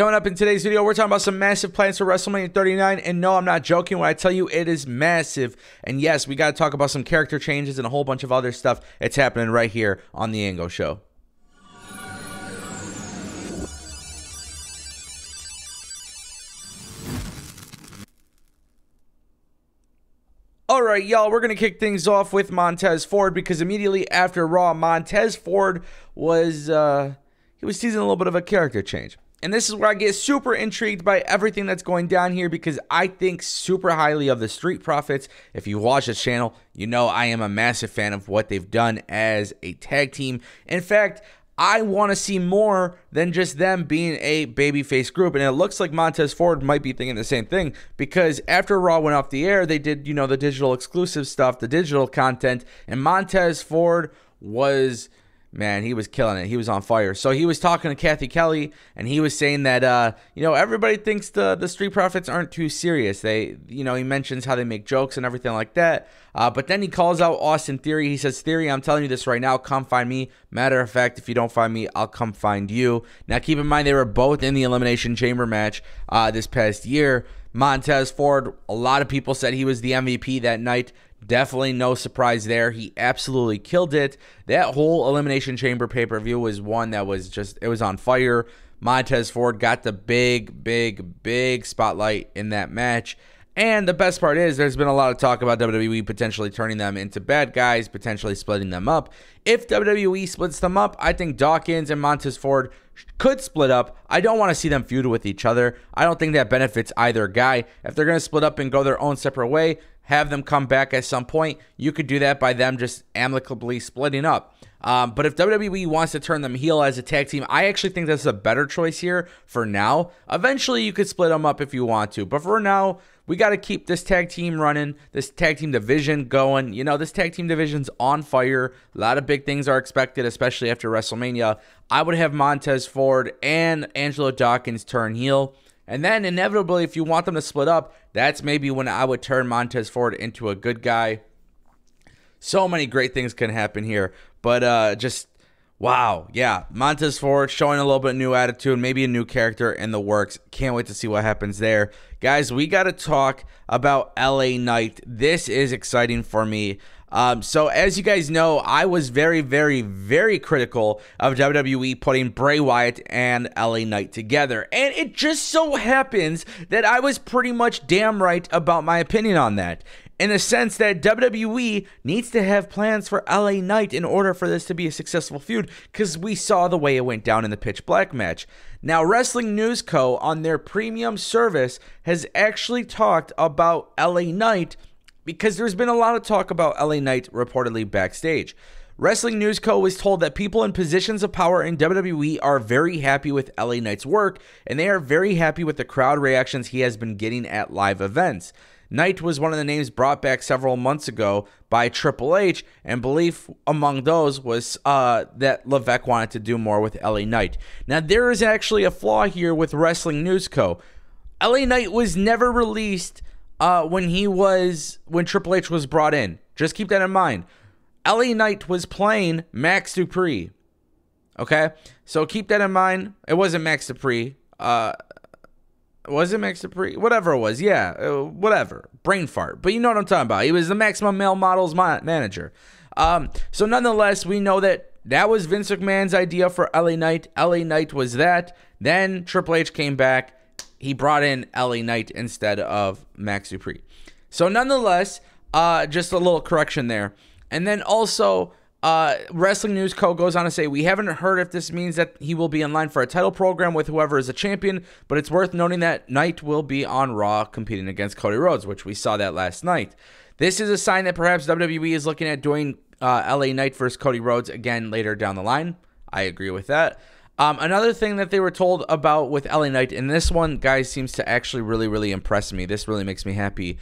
Coming up in today's video, we're talking about some massive plans for WrestleMania 39, and no, I'm not joking when I tell you it is massive. And yes, we got to talk about some character changes and a whole bunch of other stuff. It's happening right here on The Angelo Show. All right, y'all, we're going to kick things off with Montez Ford, because immediately after Raw, Montez Ford was he was teasing a little bit of a character change. And this is where I get super intrigued by everything that's going down here, because I think super highly of the Street Profits. If you watch this channel, you know I am a massive fan of what they've done as a tag team. In fact, I want to see more than just them being a babyface group. And it looks like Montez Ford might be thinking the same thing, because after Raw went off the air, they did, you know, the digital exclusive stuff, the digital content, and Montez Ford was, man, he was killing it. He was on fire. So he was talking to Kathy Kelly, and he was saying that, you know, everybody thinks the Street Profits aren't too serious. They, you know, he mentions how they make jokes and everything like that. But then he calls out Austin Theory. He says, Theory, I'm telling you this right now, come find me. Matter of fact, if you don't find me, I'll come find you. Now, keep in mind, they were both in the Elimination Chamber match this past year. Montez Ford, a lot of people said he was the MVP that night. Definitely no surprise there. He absolutely killed it. That whole Elimination Chamber pay-per-view was one that was just, it was on fire. Montez Ford got the big spotlight in that match. And the best part is, there's been a lot of talk about WWE potentially turning them into bad guys, potentially splitting them up. If WWE splits them up, I think Dawkins and Montez Ford could split up. I don't want to see them feud with each other. I don't think that benefits either guy. If they're going to split up and go their own separate way, have them come back at some point. You could do that by them just amicably splitting up. But if WWE wants to turn them heel as a tag team, I actually think that's a better choice here for now. Eventually, you could split them up if you want to. But for now, we got to keep this tag team running, this tag team division going. You know, this tag team division's on fire. A lot of big things are expected, especially after WrestleMania. I would have Montez Ford and Angelo Dawkins turn heel. And then inevitably, if you want them to split up, that's maybe when I would turn Montez Ford into a good guy. So many great things can happen here. But just, wow, yeah, Montez Ford showing a little bit of new attitude, maybe a new character in the works. Can't wait to see what happens there. Guys, we got to talk about LA Knight. This is exciting for me. So as you guys know, I was very critical of WWE putting Bray Wyatt and LA Knight together. And it just so happens that I was pretty much damn right about my opinion on that, in the sense that WWE needs to have plans for LA Knight in order for this to be a successful feud, because we saw the way it went down in the Pitch Black match. Now, Wrestling News Co. on their premium service has actually talked about LA Knight, because there's been a lot of talk about LA Knight reportedly backstage. Wrestling News Co. was told that people in positions of power in WWE are very happy with LA Knight's work, and they are very happy with the crowd reactions he has been getting at live events. Knight was one of the names brought back several months ago by Triple H, and belief among those was that Levesque wanted to do more with LA Knight. Now, there is actually a flaw here with Wrestling News Co. LA Knight was never released when Triple H was brought in. Just keep that in mind. LA Knight was playing Max Dupree. Okay? So keep that in mind. It wasn't Max Dupree. Was it Max Dupree? Whatever it was. Yeah, whatever. Brain fart. But you know what I'm talking about. He was the Maximum Male Models manager. So nonetheless, we know that that was Vince McMahon's idea for LA Knight. LA Knight was that. Then Triple H came back. He brought in LA Knight instead of Max Dupree. So nonetheless, just a little correction there. And then also, Wrestling News Co. goes on to say, we haven't heard if this means that he will be in line for a title program with whoever is a champion, but it's worth noting that Knight will be on Raw competing against Cody Rhodes, which we saw that last night. This is a sign that perhaps WWE is looking at doing LA Knight versus Cody Rhodes again later down the line. I agree with that. Another thing that they were told about with LA Knight, and this one, guys, seems to actually really impress me. This really makes me happy.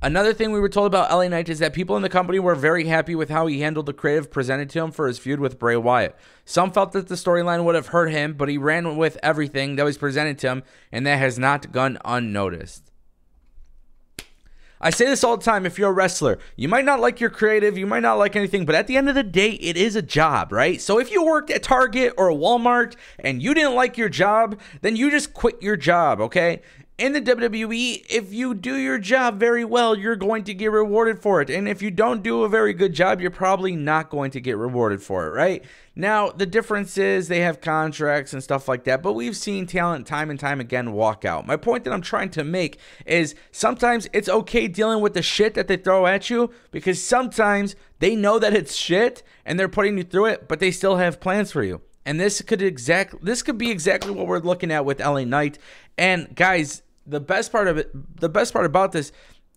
Another thing we were told about LA Knight is that people in the company were very happy with how he handled the creative presented to him for his feud with Bray Wyatt. Some felt that the storyline would have hurt him, but he ran with everything that was presented to him, and that has not gone unnoticed. I say this all the time. If you're a wrestler, you might not like your creative, you might not like anything, but at the end of the day, it is a job, right? So if you worked at Target or Walmart and you didn't like your job, then you just quit your job, okay? In the WWE, if you do your job very well, you're going to get rewarded for it. And if you don't do a very good job, you're probably not going to get rewarded for it, right? Now, the difference is they have contracts and stuff like that, but we've seen talent time and time again walk out. My point that I'm trying to make is sometimes it's okay dealing with the shit that they throw at you, because sometimes they know that it's shit and they're putting you through it, but they still have plans for you. And this could be exactly what we're looking at with LA Knight. And guys, the best part about this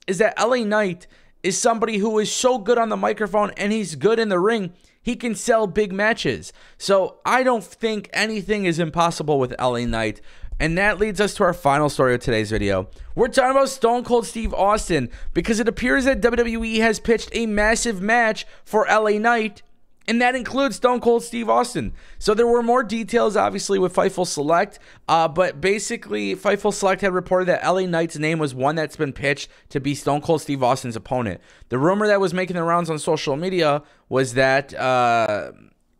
is that LA Knight is somebody who is so good on the microphone and he's good in the ring, he can sell big matches. So I don't think anything is impossible with LA Knight. And that leads us to our final story of today's video. We're talking about Stone Cold Steve Austin, because it appears that WWE has pitched a massive match for LA Knight, and that includes Stone Cold Steve Austin. So there were more details, obviously, with Fightful Select. But basically, Fightful Select had reported that LA Knight's name was one that's been pitched to be Stone Cold Steve Austin's opponent. The rumor that was making the rounds on social media was that...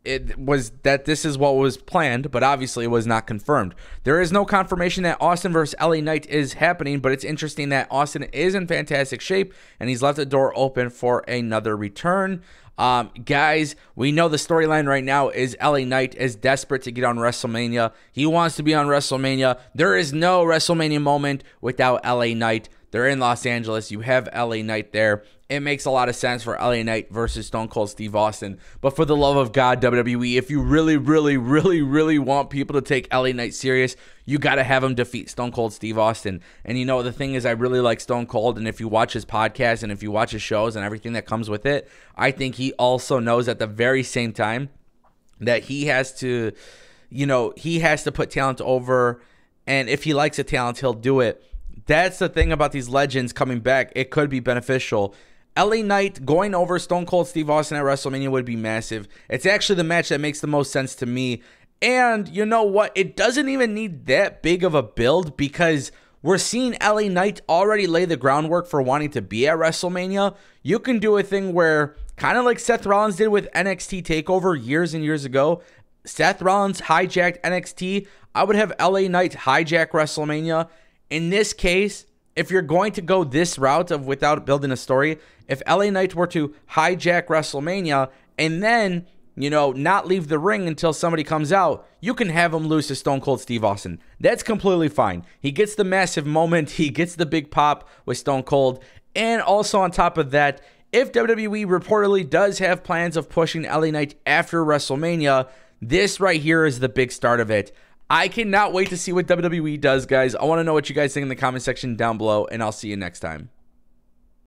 this is what was planned, but obviously it was not confirmed. There is no confirmation that Austin versus LA Knight is happening, but it's interesting that Austin is in fantastic shape, and he's left the door open for another return. Guys, we know the storyline right now is LA Knight is desperate to get on WrestleMania. He wants to be on WrestleMania. There is no WrestleMania moment without LA Knight. They're in Los Angeles. You have LA Knight there. It makes a lot of sense for LA Knight versus Stone Cold Steve Austin. But for the love of God, WWE, if you really, really, really, really want people to take LA Knight serious, you got to have him defeat Stone Cold Steve Austin. And you know, the thing is, I really like Stone Cold. And if you watch his podcast and if you watch his shows and everything that comes with it, I think he also knows at the very same time that he has to, you know, he has to put talent over. And if he likes a talent, he'll do it. That's the thing about these legends coming back. It could be beneficial. LA Knight going over Stone Cold Steve Austin at WrestleMania would be massive. It's actually the match that makes the most sense to me. And you know what? It doesn't even need that big of a build, because we're seeing LA Knight already lay the groundwork for wanting to be at WrestleMania. You can do a thing where, kind of like Seth Rollins did with NXT TakeOver years and years ago, Seth Rollins hijacked NXT. I would have LA Knight hijack WrestleMania. In this case, if you're going to go this route of without building a story, if LA Knight were to hijack WrestleMania and then, you know, not leave the ring until somebody comes out, you can have him lose to Stone Cold Steve Austin. That's completely fine. He gets the massive moment. He gets the big pop with Stone Cold. And also on top of that, if WWE reportedly does have plans of pushing LA Knight after WrestleMania, this right here is the big start of it. I cannot wait to see what WWE does, guys. I want to know what you guys think in the comment section down below, and I'll see you next time.